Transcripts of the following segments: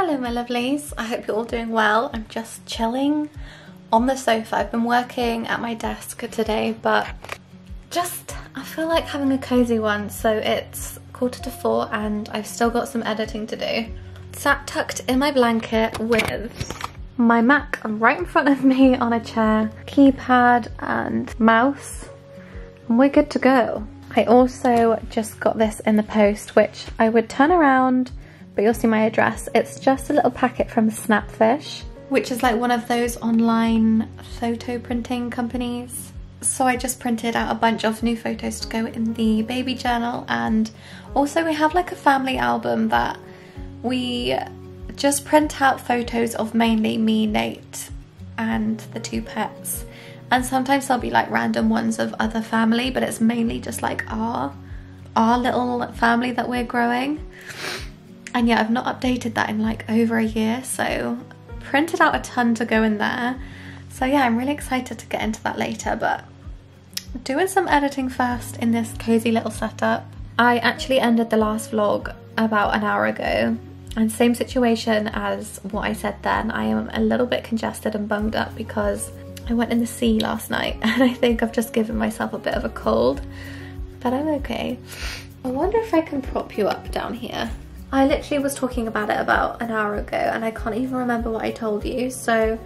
Hello my lovelies, I hope you're all doing well. I'm just chilling on the sofa. I've been working at my desk today, but I feel like having a cozy one. So it's 3:45 and I've still got some editing to do. Sat tucked in my blanket with my Mac right in front of me on a chair, keypad and mouse, and we're good to go. I also just got this in the post, which I would turn around, but you'll see my address. It's just a little packet from Snapfish, which is like one of those online photo printing companies. So I just printed out a bunch of new photos to go in the baby journal, and also we have like a family album that we just print out photos of, mainly me, Nate and the two pets, and sometimes there'll be like random ones of other family, but it's mainly just like our little family that we're growing. And yeah, I've not updated that in like over a year, so printed out a ton to go in there. So yeah, I'm really excited to get into that later, but doing some editing first in this cozy little setup. I actually ended the last vlog about an hour ago, and same situation as what I said then. I am a little bit congested and bunged up because I went in the sea last night, and I think I've just given myself a bit of a cold, but I'm okay. I wonder if I can prop you up down here. I literally was talking about it about an hour ago and I can't even remember what I told you, so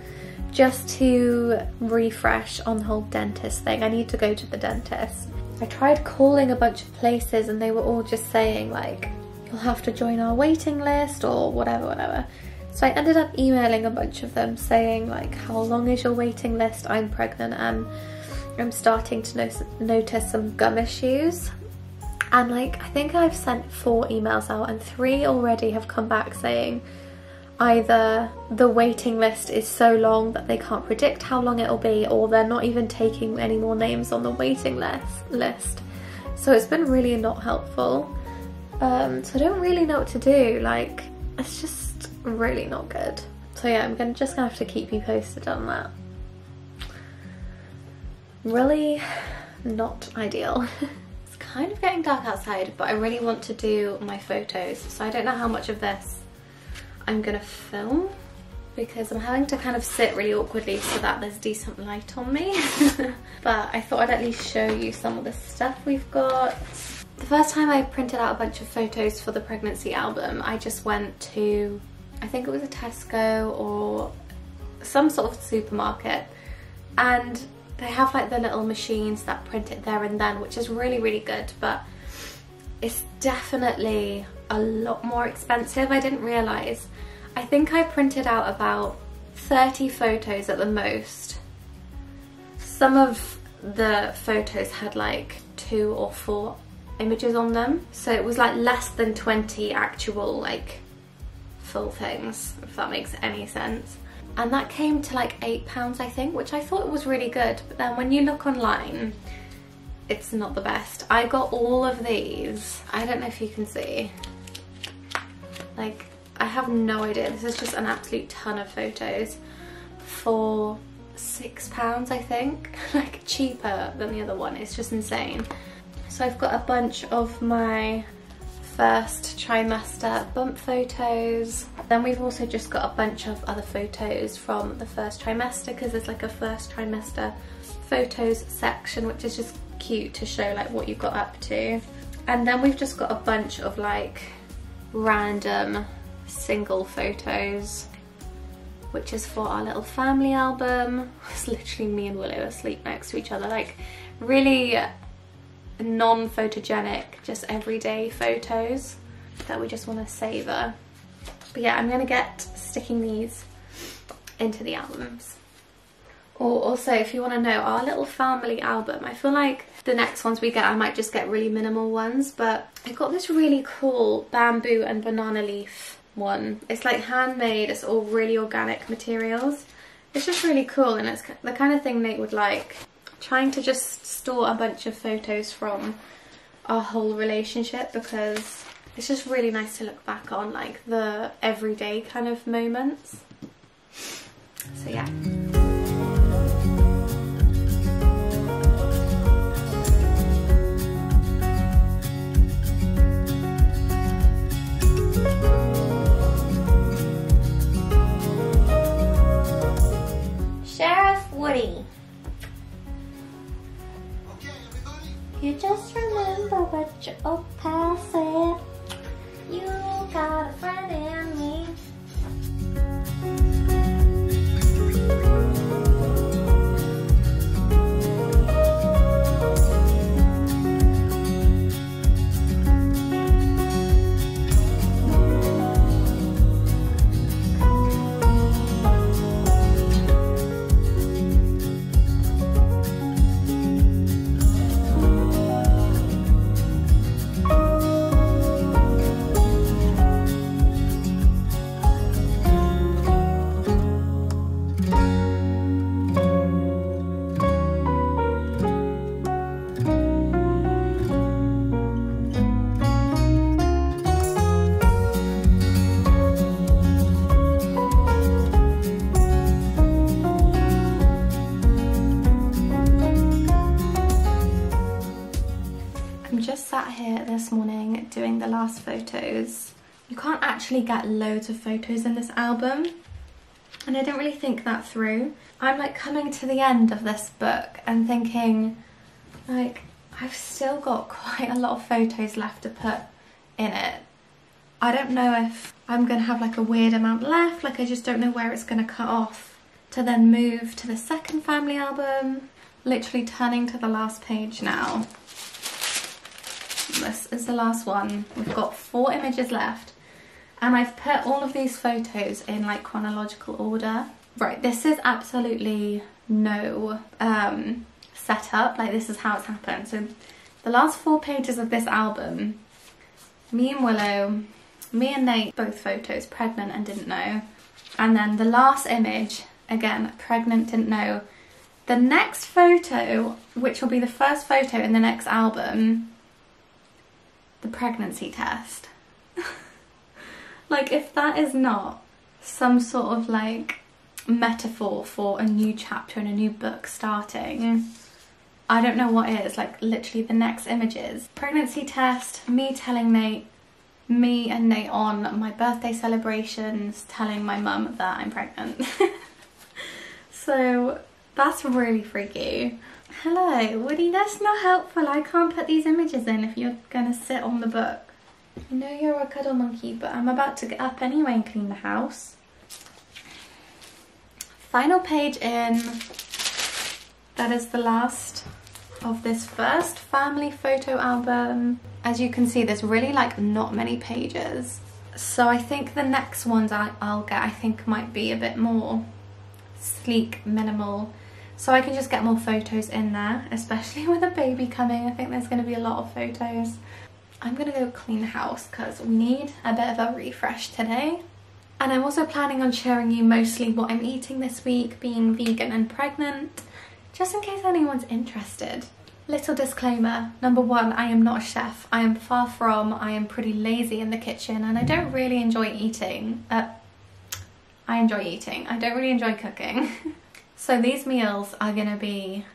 just to refresh on the whole dentist thing, I need to go to the dentist. I tried calling a bunch of places and they were all just saying like, you'll have to join our waiting list or whatever. So I ended up emailing a bunch of them saying like, how long is your waiting list? I'm pregnant and I'm starting to notice some gum issues. And like, I think I've sent 4 emails out and 3 already have come back saying either the waiting list is so long that they can't predict how long it'll be, or they're not even taking any more names on the waiting list. So it's been really not helpful. So I don't really know what to do. Like, it's just really not good. So yeah, I'm just gonna have to keep you posted on that. Really not ideal. Kind of getting dark outside, but I really want to do my photos, so I don't know how much of this I'm gonna film because I'm having to kind of sit really awkwardly so that there's decent light on me. But I thought I'd at least show you some of the stuff we've got. The first time I printed out a bunch of photos for the pregnancy album, I just went to, I think it was a Tesco or some sort of supermarket, and they have like the little machines that print it there and then, which is really, really good, but it's definitely a lot more expensive. I didn't realise. I think I printed out about 30 photos at the most. Some of the photos had like 2 or 4 images on them, so it was like less than 20 actual like full things, if that makes any sense. And that came to like £8 I think, which I thought was really good, but then when you look online, it's not the best. I got all of these, I don't know if you can see, like I have no idea, this is just an absolute ton of photos for £6 I think, like cheaper than the other one, it's just insane. So I've got a bunch of my first trimester bump photos. Then we've also just got a bunch of other photos from the first trimester, because there's like a first trimester photos section, which is just cute to show like what you got up to. And then we've just got a bunch of like random single photos, which is for our little family album. It's literally me and Willow asleep next to each other, like really non-photogenic, just everyday photos that we just want to savor. But yeah, I'm gonna get sticking these into the albums. Or also, if you want to know our little family album, I feel like the next ones we get, I might just get really minimal ones, but I got this really cool bamboo and banana leaf one. It's like handmade, it's all really organic materials. It's just really cool, and it's the kind of thing Nate would like. Trying to just store a bunch of photos from our whole relationship, because it's just really nice to look back on, like the everyday kind of moments. So yeah. everybody. Okay, everybody. You just remember what your old pal said. You got a friend in me. This morning doing the last photos. You can't actually get loads of photos in this album, and I don't really think that through. I'm like coming to the end of this book and thinking like I've still got quite a lot of photos left to put in it. I don't know if I'm gonna have like a weird amount left, like I just don't know where it's gonna cut off to then move to the second family album. Literally turning to the last page now. This is the last one. We've got 4 images left, and I've put all of these photos in like chronological order. Right, this is absolutely no setup, like this is how it's happened. So the last 4 pages of this album, me and Willow, me and Nate, both photos, pregnant and didn't know. And then the last image, again, pregnant, didn't know. The next photo, which will be the first photo in the next album, the pregnancy test. Like if that is not some sort of like metaphor for a new chapter and a new book starting, I don't know what is. Like literally the next images, pregnancy test, me telling Nate, me and Nate on my birthday celebrations telling my mum that I'm pregnant. So that's really freaky. Hello, Woody, that's not helpful. I can't put these images in if you're gonna sit on the book. I know you're a cuddle monkey, but I'm about to get up anyway and clean the house. Final page in. That is the last of this first family photo album. As you can see, there's really like not many pages. So I think the next ones I'll get, I think might be a bit more sleek, minimal. So I can just get more photos in there, especially with a baby coming. I think there's going to be a lot of photos. I'm going to go clean the house because we need a bit of a refresh today. And I'm also planning on showing you mostly what I'm eating this week, being vegan and pregnant, just in case anyone's interested. Little disclaimer, number 1, I am not a chef. I am far from. I am pretty lazy in the kitchen and I don't really enjoy eating. I enjoy eating. I don't really enjoy cooking. So these meals are gonna be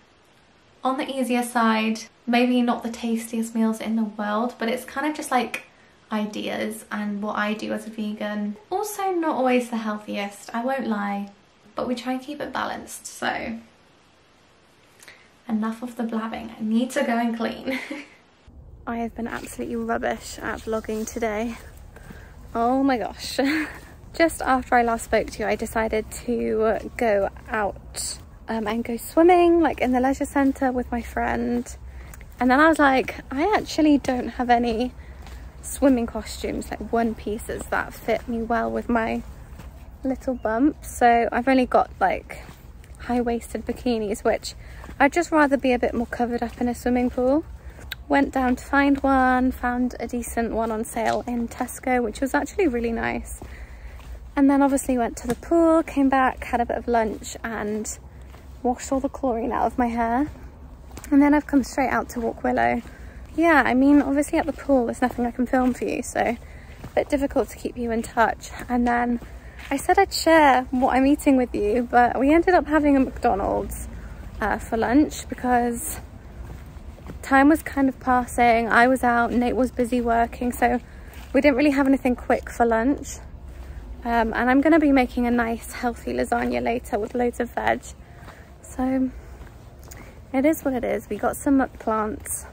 on the easier side, maybe not the tastiest meals in the world, but it's kind of just like ideas and what I do as a vegan. Also not always the healthiest, I won't lie, but we try and keep it balanced, so enough of the blabbing, I need to go and clean. I have been absolutely rubbish at vlogging today. Oh my gosh. Just after I last spoke to you, I decided to go out and go swimming, like in the leisure centre with my friend. And then I was like, I actually don't have any swimming costumes, like one pieces that fit me well with my little bump. So I've only got like high-waisted bikinis, which I'd just rather be a bit more covered up in a swimming pool. Went down to find one, found a decent one on sale in Tesco, which was actually really nice. And then obviously went to the pool, came back, had a bit of lunch and washed all the chlorine out of my hair. And then I've come straight out to walk Willow. Yeah, I mean, obviously at the pool, there's nothing I can film for you, so a bit difficult to keep you in touch. And then I said I'd share what I'm eating with you, but we ended up having a McDonald's for lunch because time was kind of passing. I was out, Nate was busy working, so we didn't really have anything quick for lunch. And I'm going to be making a nice healthy lasagna later with loads of veg. So it is what it is. We got some muck plants,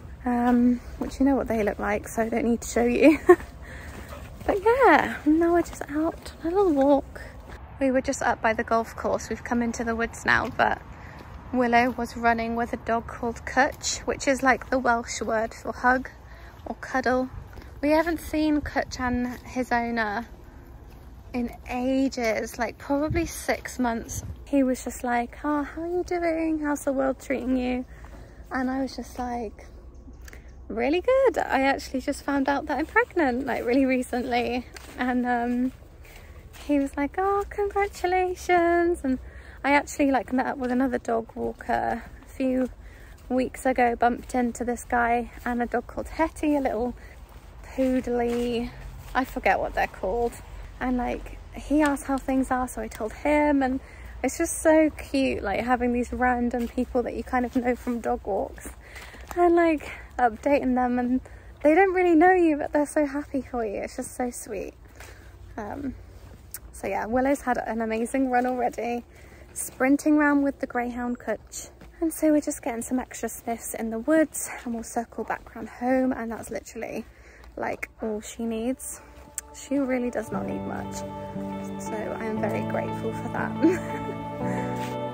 which you know what they look like, so I don't need to show you. But yeah, now we're just out on a little walk. We were just up by the golf course. We've come into the woods now, but Willow was running with a dog called Cwtch, which is like the Welsh word for hug or cuddle. We haven't seen Cwtch and his owner in ages, like probably 6 months. He was just like, oh, how are you doing? How's the world treating you? And I was just like, really good. I actually just found out that I'm pregnant, like really recently. And he was like, oh, congratulations. And I actually like met up with another dog walker a few weeks ago, bumped into this guy and a dog called Hetty, a little poodly, I forget what they're called. And like, he asked how things are, so I told him, and it's just so cute, like having these random people that you kind of know from dog walks and like updating them, and they don't really know you, but they're so happy for you. It's just so sweet. So yeah, Willow's had an amazing run already, sprinting around with the greyhound Cwtch. And so we're just getting some extra sniffs in the woods, and we'll circle back around home, and that's literally like all she needs. She really does not need much, so I am very grateful for that.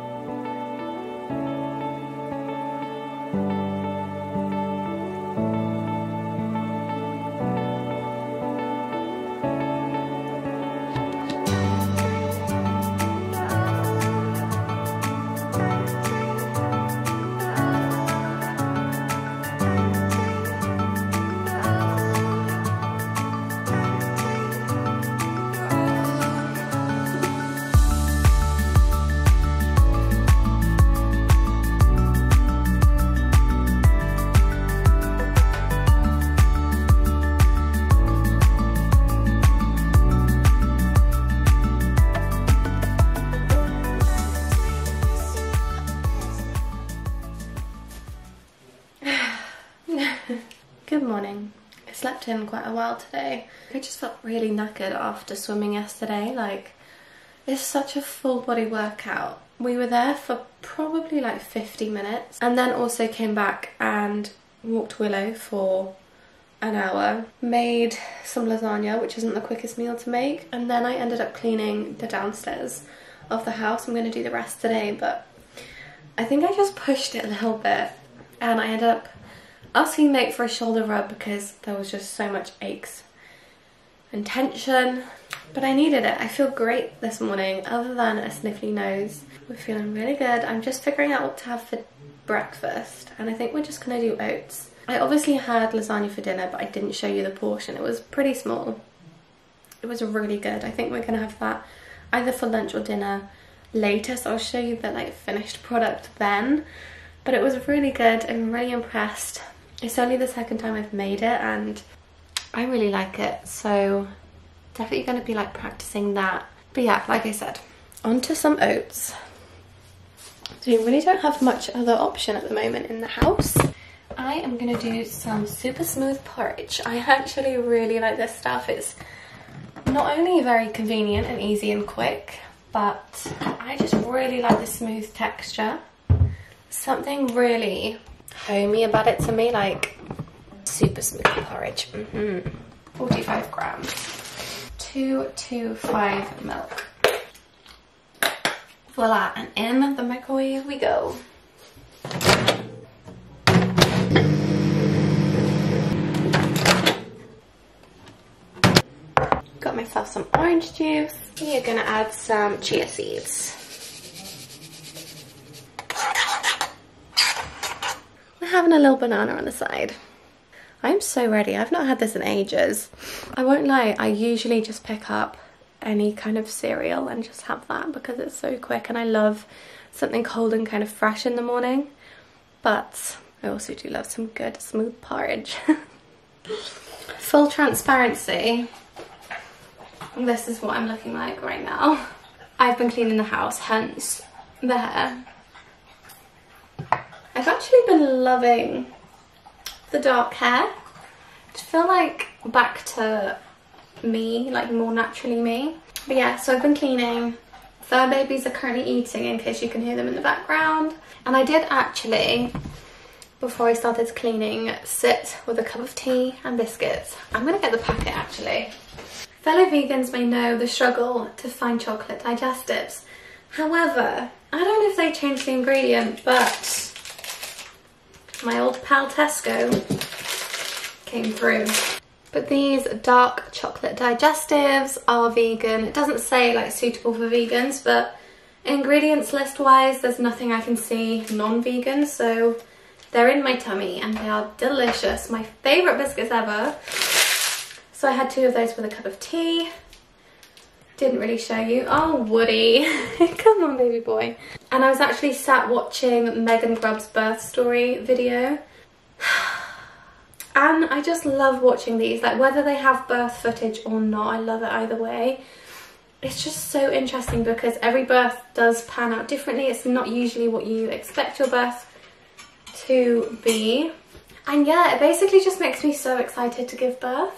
Slept in quite a while today. I just felt really knackered after swimming yesterday. Like, it's such a full body workout. We were there for probably like 50 minutes and then also came back and walked Willow for an hour, made some lasagna, which isn't the quickest meal to make, and then I ended up cleaning the downstairs of the house. I'm gonna do the rest today, but I think I just pushed it a little bit and I ended up asking Nate for a shoulder rub because there was just so much aches and tension, but I needed it. I feel great this morning, other than a sniffly nose. We're feeling really good. I'm just figuring out what to have for breakfast, and I think we're just gonna do oats. I obviously had lasagna for dinner, but I didn't show you the portion. It was pretty small. It was really good. I think we're gonna have that either for lunch or dinner later, so I'll show you the like finished product then. But it was really good. I'm really impressed. It's only the second time I've made it and I really like it, so definitely going to be like practicing that. But yeah, like I said, onto some oats. So you really don't have much other option at the moment in the house. I am going to do some super smooth porridge. I actually really like this stuff. It's not only very convenient and easy and quick, but I just really like the smooth texture. Something really homey about it to me, like super smooth porridge. 45 grams, 225 milk. Voila, and in the microwave we go. Got myself some orange juice. We are gonna add some chia seeds. Having a little banana on the side. I'm so ready. I've not had this in ages. I won't lie, I usually just pick up any kind of cereal and just have that because it's so quick and I love something cold and kind of fresh in the morning, but I also do love some good smooth porridge. Full transparency, this is what I'm looking like right now. I've been cleaning the house, hence the hair. I've actually been loving the dark hair. I feel like back to me, like more naturally me. But yeah, so I've been cleaning Fur babies are currently eating, in case you can hear them in the background. And I did actually, before I started cleaning, sit with a cup of tea and biscuits. I'm gonna get the packet actually. Fellow vegans may know the struggle to find chocolate digestives. However, I don't know if they changed the ingredient, but my old pal Tesco came through. But these dark chocolate digestives are vegan. It doesn't say like suitable for vegans, but ingredients list wise, there's nothing I can see non-vegan. So they're in my tummy and they are delicious. My favorite biscuits ever. So I had two of those with a cup of tea. Didn't really show you. Oh, Woody. Come on, baby boy. And I was actually sat watching Megan Grubb's birth story video. And I just love watching these, like whether they have birth footage or not, I love it either way. It's just so interesting because every birth does pan out differently. It's not usually what you expect your birth to be. And yeah, it basically just makes me so excited to give birth.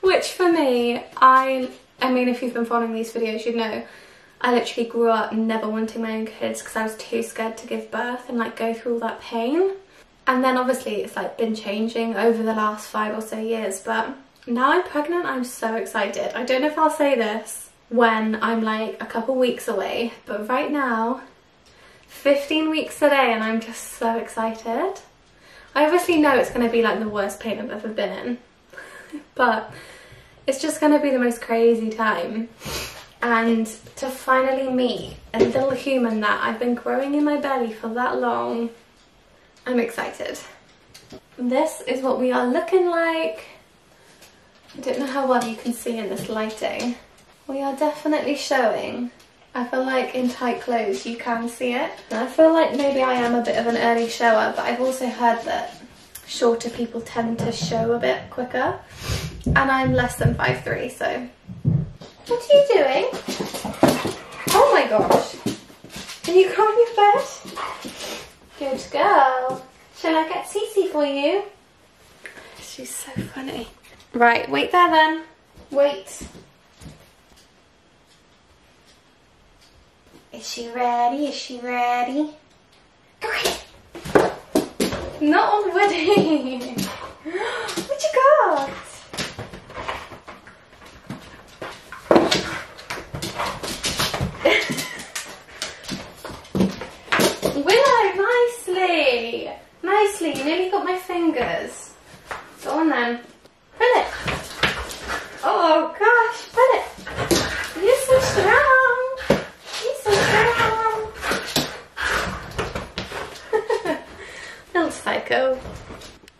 Which for me, I mean, if you've been following these videos, you'd know I literally grew up never wanting my own kids because I was too scared to give birth and like go through all that pain. And then obviously it's like been changing over the last 5 or so years, but now I'm pregnant, I'm so excited. I don't know if I'll say this when I'm like a couple weeks away, but right now, 15 weeks today, and I'm just so excited. I obviously know it's gonna be like the worst pain I've ever been in, but it's just gonna be the most crazy time. And to finally meet a little human that I've been growing in my belly for that long, I'm excited. This is what we are looking like. I don't know how well you can see in this lighting. We are definitely showing. I feel like in tight clothes you can see it. And I feel like maybe I am a bit of an early shower, but I've also heard that shorter people tend to show a bit quicker. And I'm less than 5'3", so. What are you doing? Oh my gosh. Can you crawl in your bed? Good girl. Shall I get Cece for you? She's so funny. Right, wait there then. Wait. Is she ready? Is she ready? Okay. Not on Woody. What you got? Nicely, you nearly got my fingers. Go on then. Pull it. Oh gosh, pull it. You're so strong. You're so strong. Little psycho.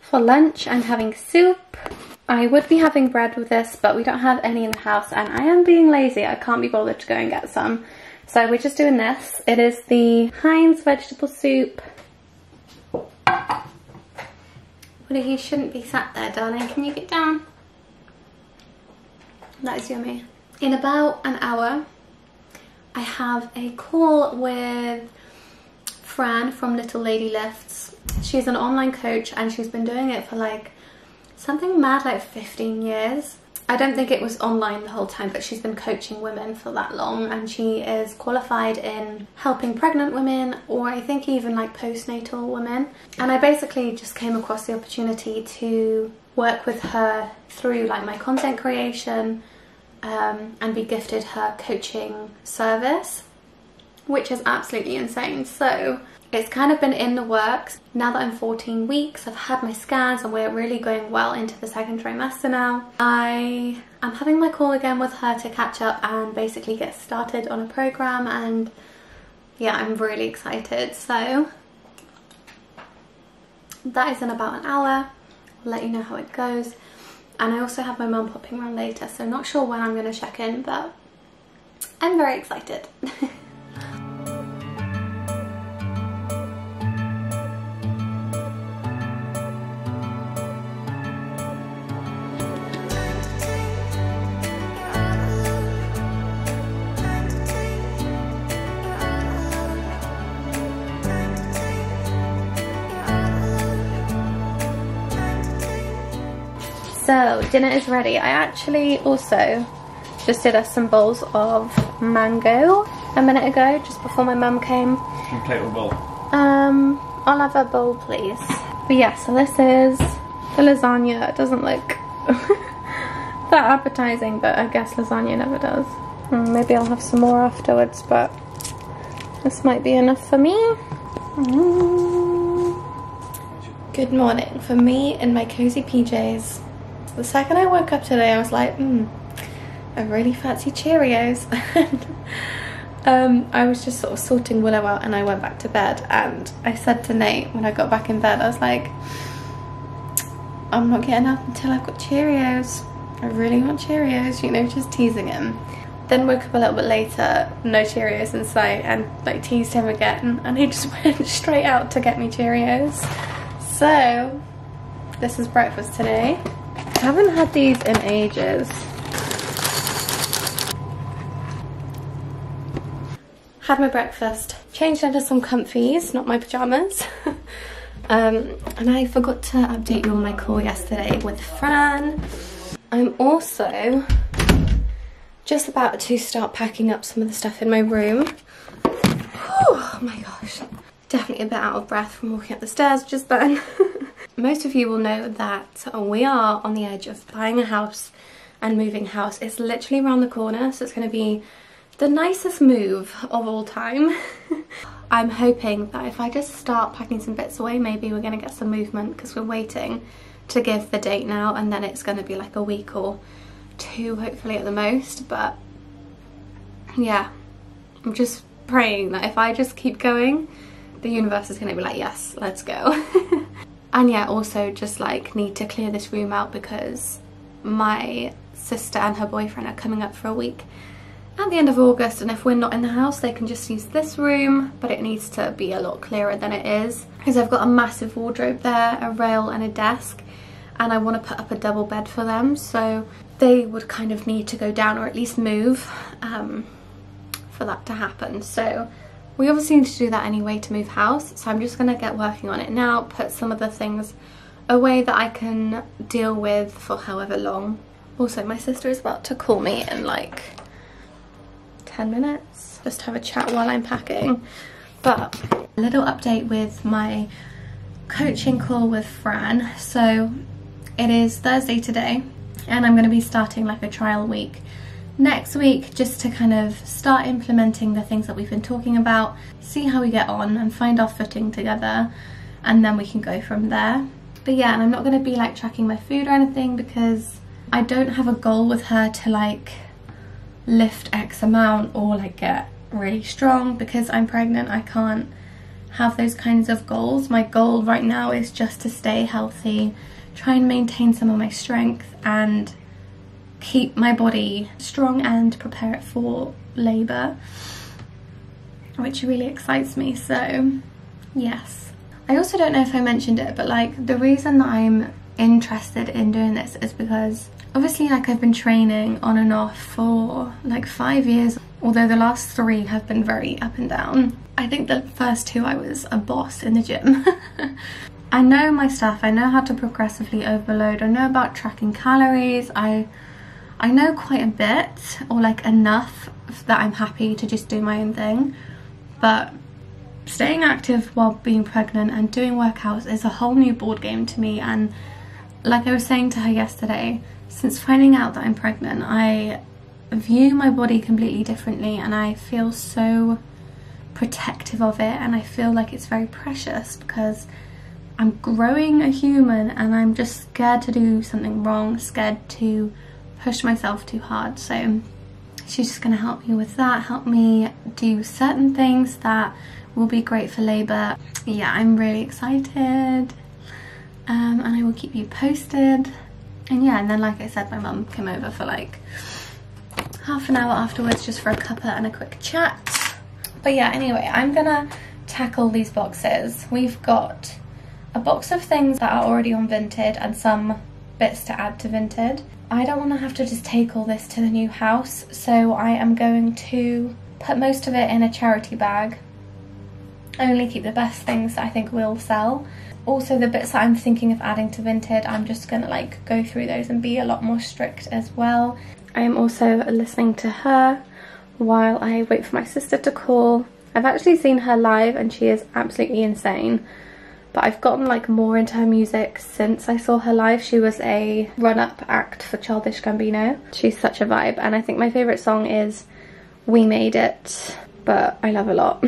For lunch, I'm having soup. I would be having bread with this, but we don't have any in the house and I am being lazy. I can't be bothered to go and get some. So we're just doing this. It is the Heinz vegetable soup. Well, he shouldn't be sat there, darling. Can you get down? That is yummy. In about an hour, I have a call with Fran from Little Lady Lifts. She's an online coach and she's been doing it for like something mad like 15 years. I don't think it was online the whole time, but she's been coaching women for that long and she is qualified in helping pregnant women or I think even like postnatal women. And I basically just came across the opportunity to work with her through like my content creation and be gifted her coaching service, which is absolutely insane. So it's kind of been in the works. Now that I'm 14 weeks, I've had my scans and we're really going well into the second trimester now. I am having my call again with her to catch up and basically get started on a program and yeah, I'm really excited. So that is in about an hour. I'll let you know how it goes. And I also have my mum popping around later, so not sure when I'm gonna check in, but I'm very excited. So dinner is ready. I actually also just did us some bowls of mango a minute ago, just before my mum came. Can you plate or bowl? I'll have a bowl, please. But yeah, so this is the lasagna. It doesn't look that appetizing, but I guess lasagna never does. Maybe I'll have some more afterwards, but this might be enough for me. Good morning. For me and my cozy PJs. The second I woke up today, I was like, I really fancy Cheerios. I was just sort of sorting Willow out, and I went back to bed, and I said to Nate when I got back in bed, I was like, I'm not getting up until I've got Cheerios. I really want Cheerios, you know, just teasing him. Then woke up a little bit later, no Cheerios in sight, and like teased him again, and he just went straight out to get me Cheerios. So this is breakfast today. I haven't had these in ages. Had my breakfast, changed into some comfies, not my pajamas. And I forgot to update you on my call yesterday with Fran. I'm also just about to start packing up some of the stuff in my room. Oh my gosh. Definitely a bit out of breath from walking up the stairs just then. Most of you will know that we are on the edge of buying a house and moving house. It's literally around the corner, so it's going to be the nicest move of all time. I'm hoping that if I just start packing some bits away, maybe we're going to get some movement, because we're waiting to give the date now, and then it's going to be like a week or two, hopefully, at the most. But yeah, I'm just praying that if I just keep going, the universe is going to be like, yes, let's go. And yeah, also just like need to clear this room out, because my sister and her boyfriend are coming up for a week at the end of August, and if we're not in the house they can just use this room, but it needs to be a lot clearer than it is, because I've got a massive wardrobe there, a rail and a desk, and I want to put up a double bed for them, so they would kind of need to go down or at least move for that to happen. So we obviously need to do that anyway to move house, so I'm just going to get working on it now, put some of the things away that I can deal with for however long. Also, my sister is about to call me in like 10 minutes, just have a chat while I'm packing. But a little update with my coaching call with Fran. So it is Thursday today, and I'm going to be starting like a trial week next week, just to kind of start implementing the things that we've been talking about, see how we get on and find our footing together, and then we can go from there. But yeah, and I'm not going to be like tracking my food or anything, because I don't have a goal with her to like lift X amount or like get really strong, because I'm pregnant. I can't have those kinds of goals. My goal right now is just to stay healthy, try and maintain some of my strength, and keep my body strong and prepare it for labour, which really excites me. So yes, I also don't know if I mentioned it, but like the reason that I'm interested in doing this is because obviously like I've been training on and off for like 5 years, although the last 3 have been very up and down. I think the first 2 I was a boss in the gym. I know my stuff, I know how to progressively overload, I know about tracking calories, I know quite a bit, or like enough that I'm happy to just do my own thing. But staying active while being pregnant and doing workouts is a whole new board game to me. And like I was saying to her yesterday, since finding out that I'm pregnant, I view my body completely differently, and I feel so protective of it, and I feel like it's very precious, because I'm growing a human, and I'm just scared to do something wrong, scared to push myself too hard. So she's just going to help me with that, help me do certain things that will be great for labour. Yeah, I'm really excited, and I will keep you posted. And yeah, and then like I said, my mum came over for like half an hour afterwards, just for a cuppa and a quick chat. But yeah, anyway, I'm gonna tackle these boxes. We've got a box of things that are already on Vinted and some bits to add to Vinted. I don't want to have to just take all this to the new house, so I am going to put most of it in a charity bag. Only keep the best things that I think will sell. Also, the bits that I'm thinking of adding to Vinted, I'm just going to like go through those and be a lot more strict as well. I am also listening to her while I wait for my sister to call. I've actually seen her live and she is absolutely insane. But I've gotten like more into her music since I saw her live. She was a run-up act for Childish Gambino. She's such a vibe, and I think my favourite song is We Made It, but I love a lot.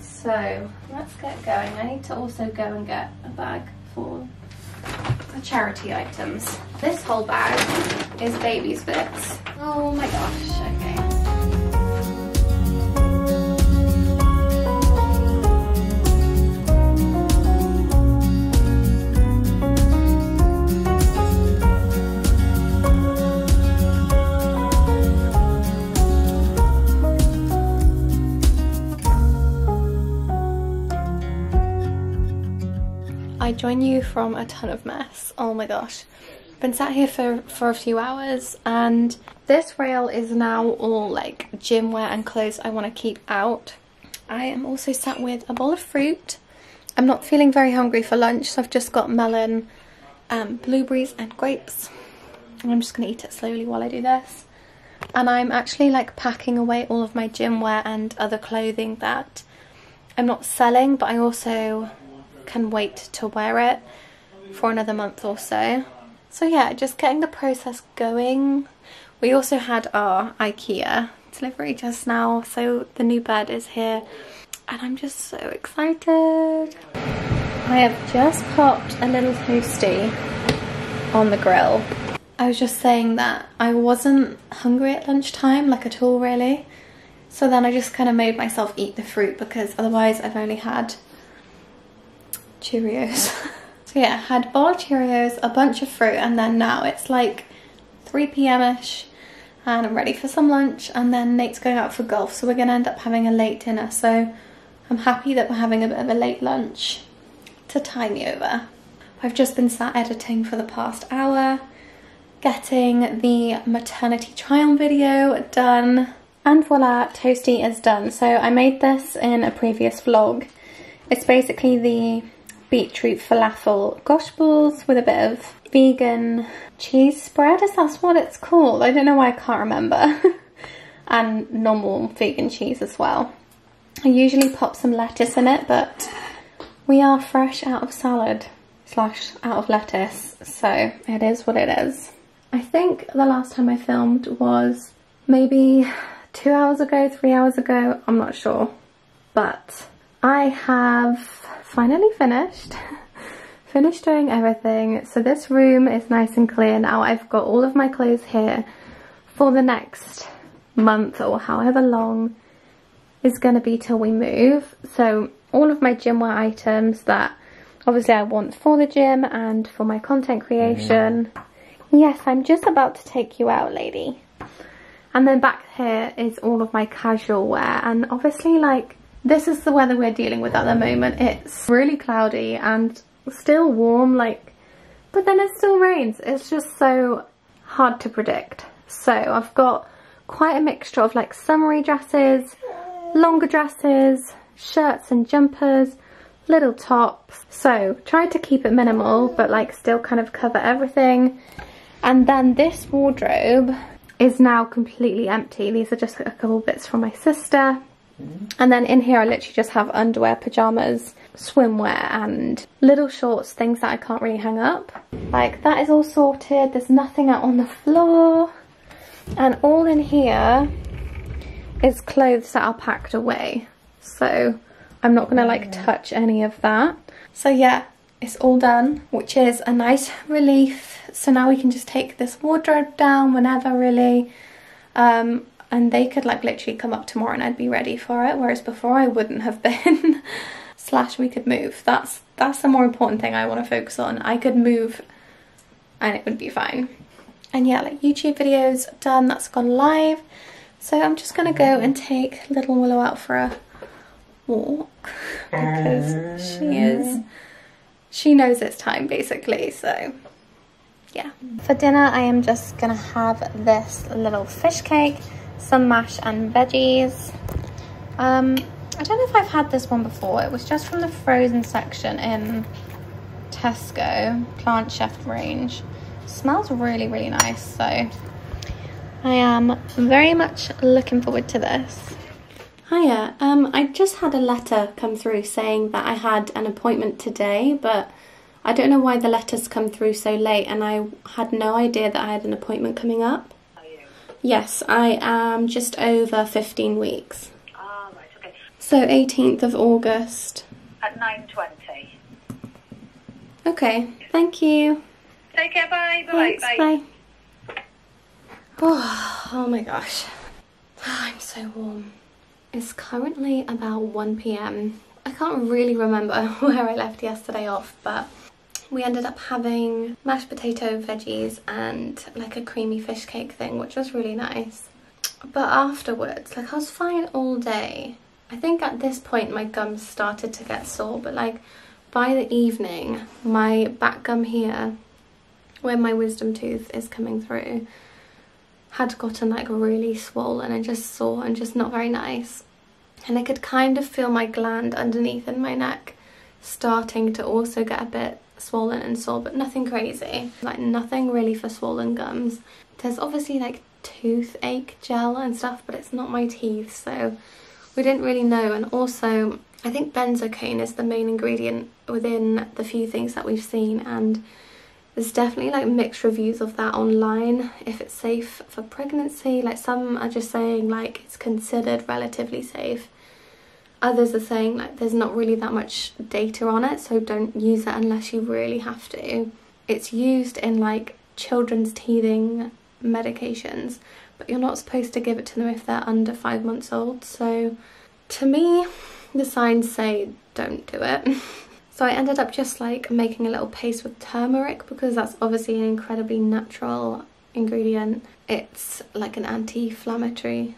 So let's get going. I need to also go and get a bag for the charity items. This whole bag is baby's bits. Oh my gosh, okay. I join you from a ton of mess. Oh my gosh. Been sat here for a few hours, and this rail is now all like gym wear and clothes I want to keep out. I am also sat with a bowl of fruit. I'm not feeling very hungry for lunch, so I've just got melon, blueberries and grapes. And I'm just going to eat it slowly while I do this. And I'm actually like packing away all of my gym wear and other clothing that I'm not selling, but I also can wait to wear it for another month or so. So yeah, just getting the process going. We also had our IKEA delivery just now, so the new bed is here and I'm just so excited. I have just popped a little toasty on the grill. I was just saying that I wasn't hungry at lunchtime, like at all really, so then I just kind of made myself eat the fruit because otherwise I've only had Cheerios. So yeah, had a bowl of Cheerios, a bunch of fruit, and then now it's like 3 PM-ish and I'm ready for some lunch, and then Nate's going out for golf, so we're gonna end up having a late dinner. So I'm happy that we're having a bit of a late lunch to tie me over. I've just been sat editing for the past hour, getting the maternity trial video done, and voila, toasty is done. So I made this in a previous vlog. It's basically the beetroot falafel gosh balls with a bit of vegan cheese spread, is that what it's called? I don't know why I can't remember. And normal vegan cheese as well. I usually pop some lettuce in it, but we are fresh out of salad / out of lettuce, so it is what it is. I think the last time I filmed was maybe 2 hours ago, 3 hours ago, I'm not sure, but I have finally finished doing everything. So this room is nice and clear now. I've got all of my clothes here for the next month or however long it's gonna be till we move. So all of my gym wear items that obviously I want for the gym and for my content creation. Yes, I'm just about to take you out, lady. And then back here is all of my casual wear, and obviously like this is the weather we're dealing with at the moment. It's really cloudy and still warm, like, but then it still rains. It's just so hard to predict. So I've got quite a mixture of like summery dresses, longer dresses, shirts and jumpers, little tops. So tried to keep it minimal, but like still kind of cover everything. And then this wardrobe is now completely empty. These are just a couple bits from my sister. And then in here I literally just have underwear, pyjamas, swimwear and little shorts, things that I can't really hang up. Like that is all sorted, there's nothing out on the floor, and all in here is clothes that are packed away, so I'm not gonna like touch any of that. So yeah, it's all done, which is a nice relief. So now we can just take this wardrobe down whenever really, and they could like literally come up tomorrow and I'd be ready for it, whereas before I wouldn't have been. / we could move. That's the more important thing I want to focus on. I could move and it would be fine. And yeah, like YouTube videos done, that's gone live. So I'm just gonna go and take little Willow out for a walk because she knows it's time basically, so yeah. For dinner I am just gonna have this little fish cake, some mash and veggies. I don't know if I've had this one before. It was just from the frozen section in Tesco, Plant Chef range. Smells really nice, so I am very much looking forward to this. Hiya, I just had a letter come through saying that I had an appointment today, but I don't know why the letters come through so late, and I had no idea that I had an appointment coming up. Are you? Yes, I am just over 15 weeks. Ah, right, okay. So 18th of August. At 9:20. Okay, thank you. Take care, bye, bye, bye. Bye. Oh my gosh, I'm so warm. It's currently about 1 p.m. I can't really remember where I left yesterday off, but we ended up having mashed potato veggies and like a creamy fish cake thing, which was really nice. But afterwards, like, I was fine all day. I think at this point my gums started to get sore, but like by the evening my back gum here, where my wisdom tooth is coming through, had gotten like really swollen and just sore and just not very nice. And I could kind of feel my gland underneath in my neck starting to also get a bit swollen and sore, but nothing crazy, like nothing really for swollen gums. There's obviously like toothache gel and stuff, but it's not my teeth, so we didn't really know. And also I think benzocaine is the main ingredient within the few things that we've seen, and there's definitely like mixed reviews of that online, if it's safe for pregnancy. Like some are just saying like it's considered relatively safe. Others are saying like there's not really that much data on it, so don't use it unless you really have to. It's used in like children's teething medications, but you're not supposed to give it to them if they're under 5 months old. So to me, the signs say don't do it. So I ended up just like making a little paste with turmeric, because that's obviously an incredibly natural ingredient. It's like an anti-inflammatory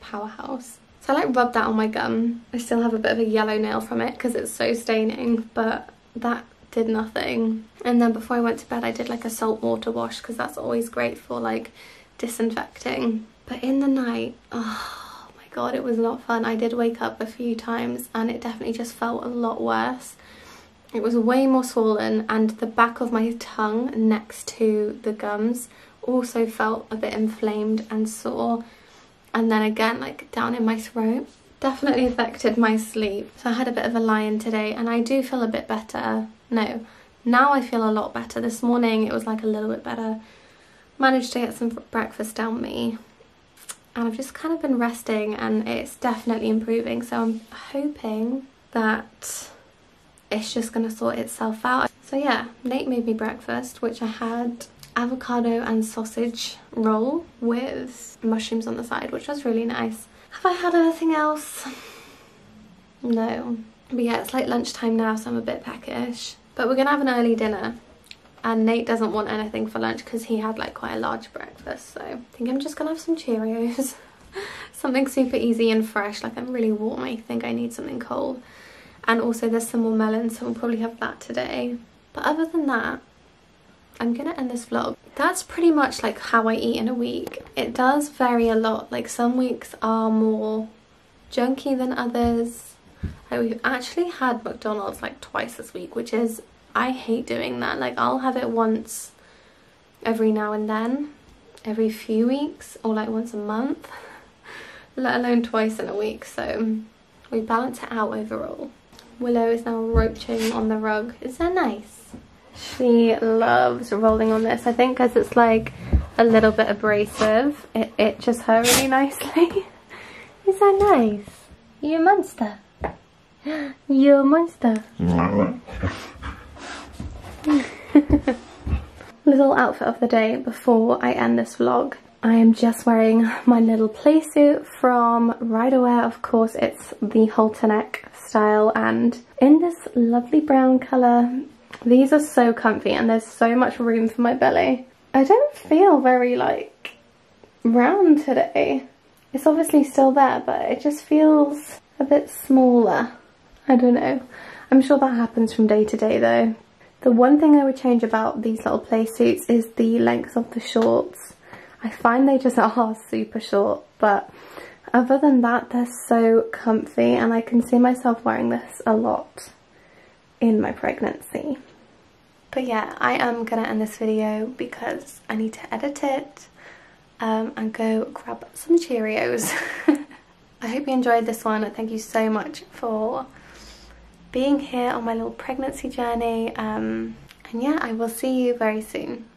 powerhouse. So I like rubbed that on my gum. I still have a bit of a yellow nail from it because it's so staining, but that did nothing. And then before I went to bed, I did like a salt water wash, because that's always great for like disinfecting. But in the night, God, it was not fun. I did wake up a few times and it definitely just felt a lot worse. It was way more swollen, and the back of my tongue next to the gums also felt a bit inflamed and sore, and then again like down in my throat. Definitely affected my sleep. So I had a bit of a lie-in today, and I do feel a bit better. No, now I feel a lot better. This morning it was like a little bit better. Managed to get some breakfast down me, and I've just kind of been resting, and it's definitely improving. So I'm hoping that it's just going to sort itself out. So yeah, Nate made me breakfast, which I had avocado and sausage roll with mushrooms on the side, which was really nice. Have I had anything else? No. But yeah, it's like lunchtime now, so I'm a bit peckish. But we're going to have an early dinner, and Nate doesn't want anything for lunch because he had like quite a large breakfast, so I think I'm just gonna have some Cheerios. Something super easy and fresh. Like, I'm really warm, I think I need something cold. And also there's some more melon, so we'll probably have that today. But other than that, I'm gonna end this vlog. That's pretty much like how I eat in a week. It does vary a lot. Like, some weeks are more junky than others. Like, we've actually had McDonald's like twice this week, which is, I hate doing that. Like, I'll have it once every now and then, every few weeks, or like once a month, let alone twice in a week. So we balance it out overall. Willow is now roaching on the rug. It's so nice. She loves rolling on this. I think because it's like a little bit abrasive, it itches her really nicely. It's so nice. You a monster. You're a monster. Little outfit of the day before I end this vlog. I am just wearing my little play suit from Ryderwear. Of course, it's the halter neck style, and in this lovely brown colour. These are so comfy, and there's so much room for my belly. I don't feel very like round today. It's obviously still there, but it just feels a bit smaller. I don't know. I'm sure that happens from day to day though. The one thing I would change about these little play suits is the length of the shorts. I find they just are super short, but other than that, they're so comfy, and I can see myself wearing this a lot in my pregnancy. But yeah, I am gonna end this video because I need to edit it. and go grab some Cheerios. I hope you enjoyed this one. Thank you so much for being here on my little pregnancy journey. And yeah, I will see you very soon.